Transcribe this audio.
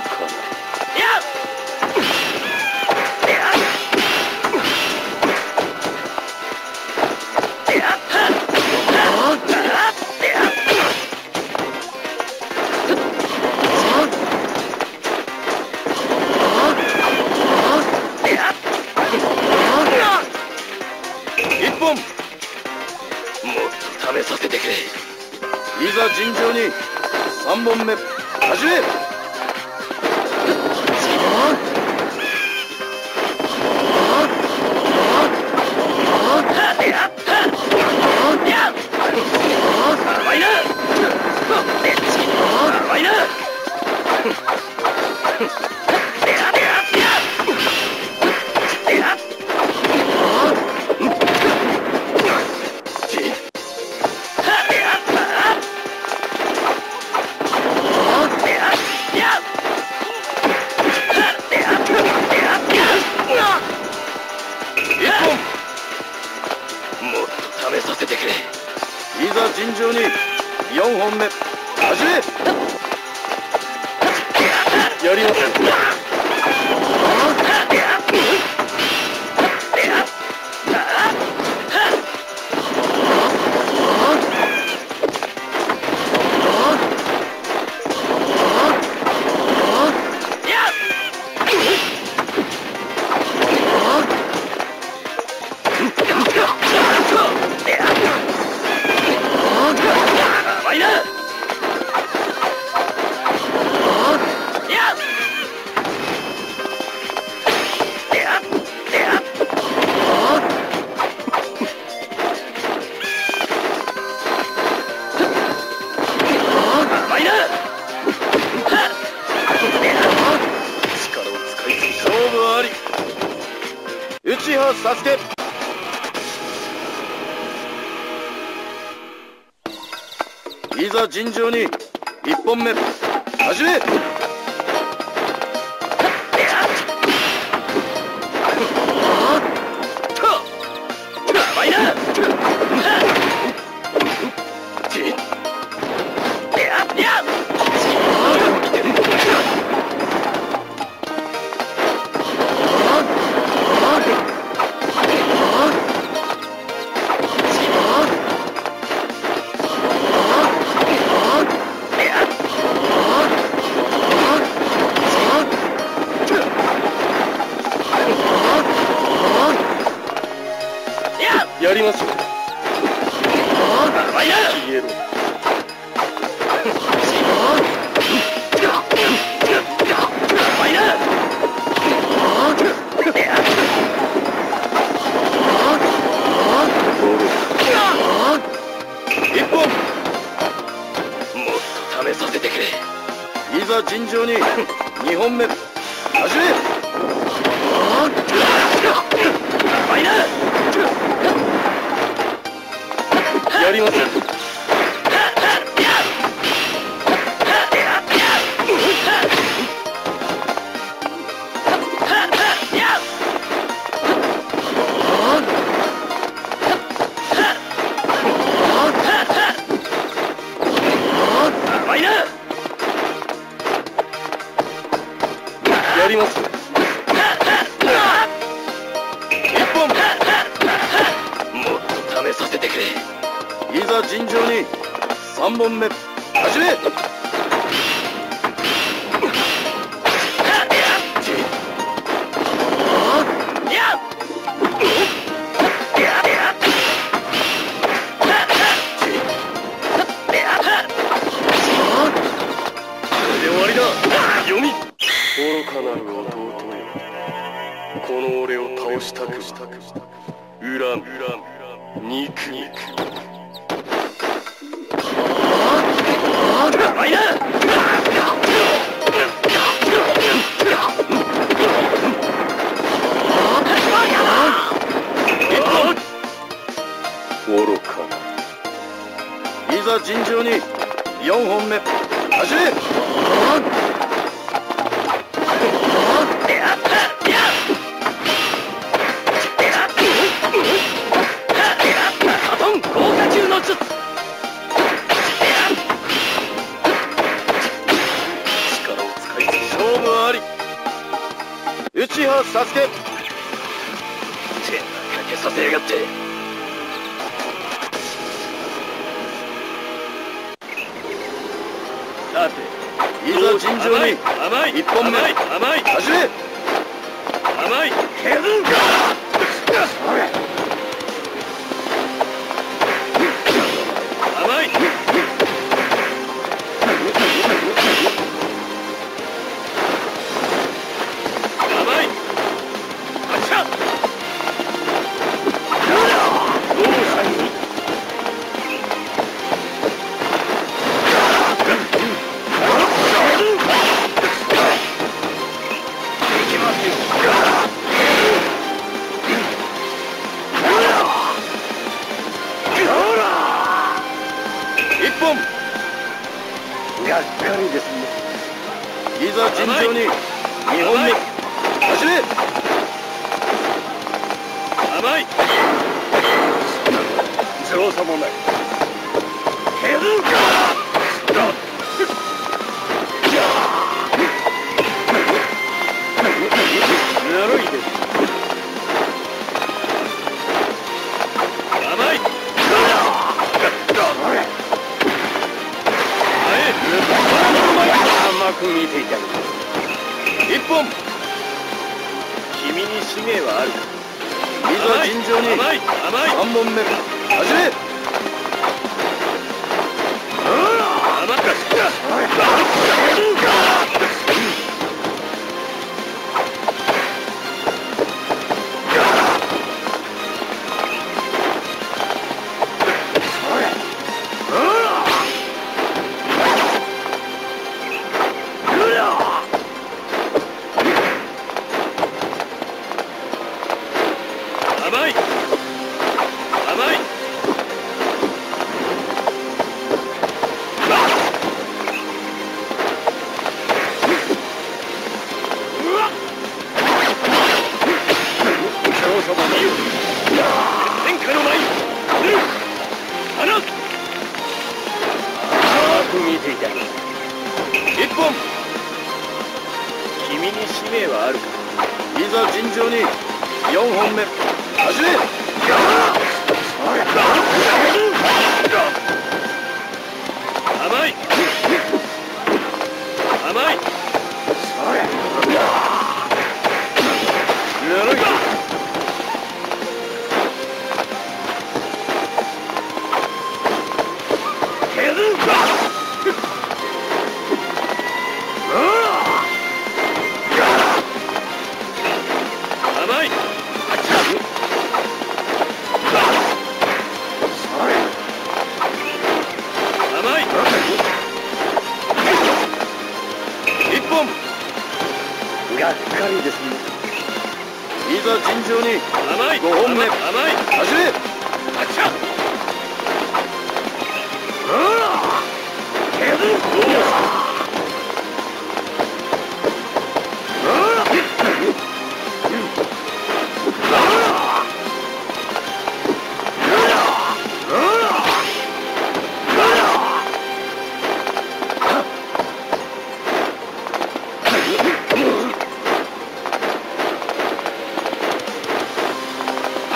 可能。 尋常に3本目始め。尋常に1本目始め。 勝千葉サスケ。手間かけさせやがって。さて、いざ尋常に一本目、始め。甘い、削るんか。甘い。いざ尋常に5本目、始め。